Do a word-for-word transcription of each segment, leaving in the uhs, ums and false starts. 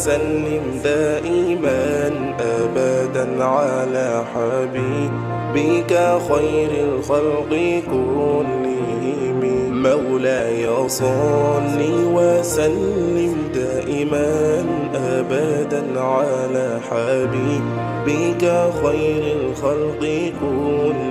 وسلم دائما أبدا على حبيبك خير الخلق كلهم مولاي صل وسلم دائما أبدا على حبيبك خير الخلق كلهم.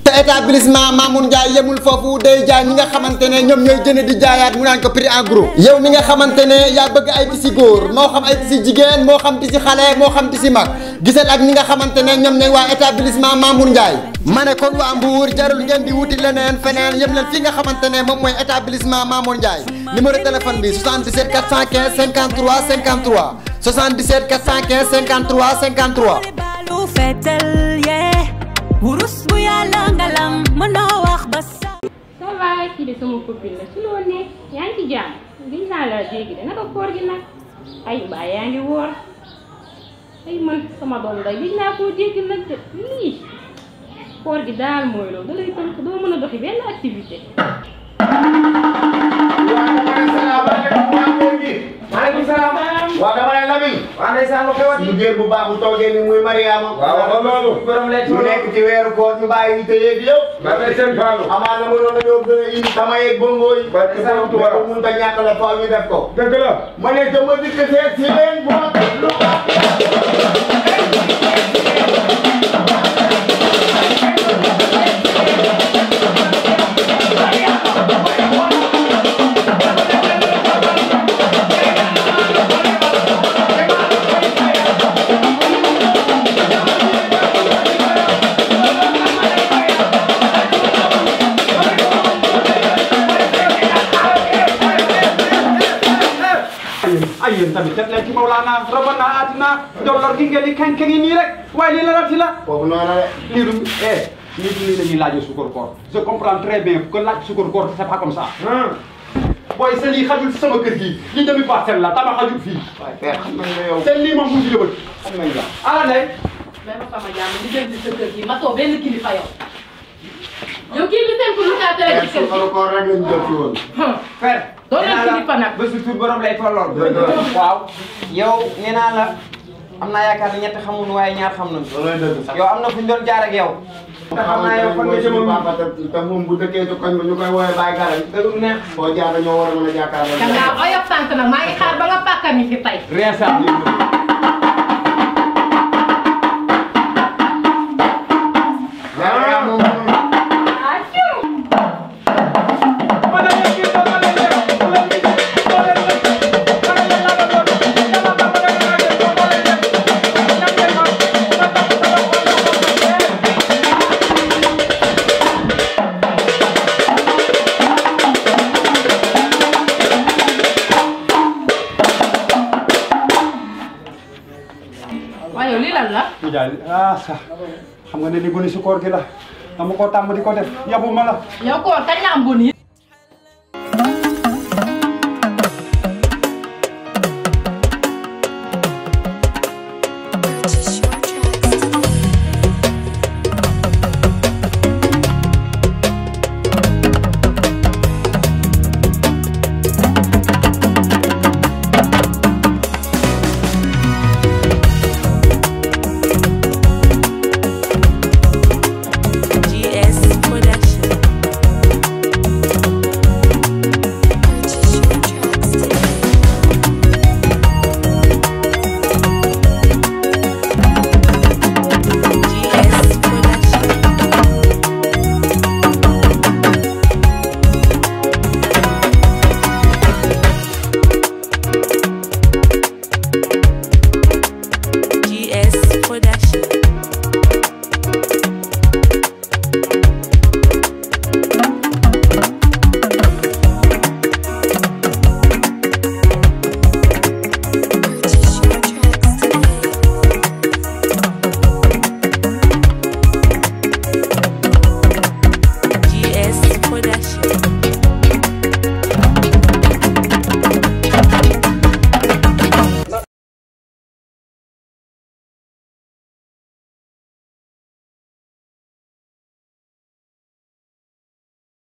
te établissement Mamour Ndiaye yemul foofu day jaay ñi nga xamante ne ñoom ñooy jënd di jaayaat mu naan ko prix en gros. yow mi nga xamante ne yaa bëgg ay tisi góor moo xam ay tisi jigéen moo xam tisi xale moo xam tisi mag gisal ak ñi nga xamante ne ñoom ñooy waa établissement Mamour Ndiaye. ma ne kon waa Mbour jarul ngeen di wuti leneen feneen yem leen fi nga xamante ne moom mooy établissement Mamour Ndiaye numéro téléphone bi soixante-dix-sept quatre cent quinze cinquante-trois cinquante-trois soixante-dix-sept quatre cent quinze cinquante-trois cinquante-trois. ça va kii de sama copine la su loo nekk yaa ngi ci jàmm gis naa la jéegi de naka koor gi nag ay baa yaa ngi woor ay man sama doom day gis naa koo jéegi nag de lii. koor gi daal mooy loolu da lay tënk doo mën a doxi benn activité. maaleykum salaam. waaw dama lay labi. waaw ndeysaan nga xewati. mu jël bu baax bu toogee ni muy Mariama. waaw waaw loolu. mu nekk ci weeru koor ñu bàyyi ñu tëjee bi yëpp. ba tey seen faalu. amaa na mënoon nañoo gën a indi sama yeeg bongo yi. ba tey seen tubaab ko mun ta ñàkk la faaw ñu def ko. dëgg la. ma ne dama dikk see si leen bu ma lu je comprends très bien que laaj sukkur koor c'est pas comme ça. booy seen yi xajul sama kër gi li demi parcelle la tama xajul fii. waaye père xam nga ne yow. seen lii moom mu ngi yëbal. xam nga ñu ala nay. même sama jàmm li jëm ci sa kër gi matoo benn kilifa yow. yow kii bi seen ku lu kaa tere ci kër gi. sukkur koor rek lañ jot ci woon. père. doo leen kilifa nag ba su tur borom lay tolloon. waaw yow nee naa la. am naa yaakaar ne ñett xamuñu waaye ñaar xam nañu. yow am na fu ñu doon jaar ak yow. te xam naa yow fan nga jëmoon te moom bu dëkkee ci koñ ba ñu koy woowee bàyyi garal. dëgg neex boo jaar dañoo war a mën a jàkkaarloo. da ngaa oyof sant nag maa ngi xaar ba nga pàkkani fi tey. rien ça. ah sax xam nga ne li boni si koor gi la dama koo tàmm di ko def yabu ma la. yow koor kañ la am boni.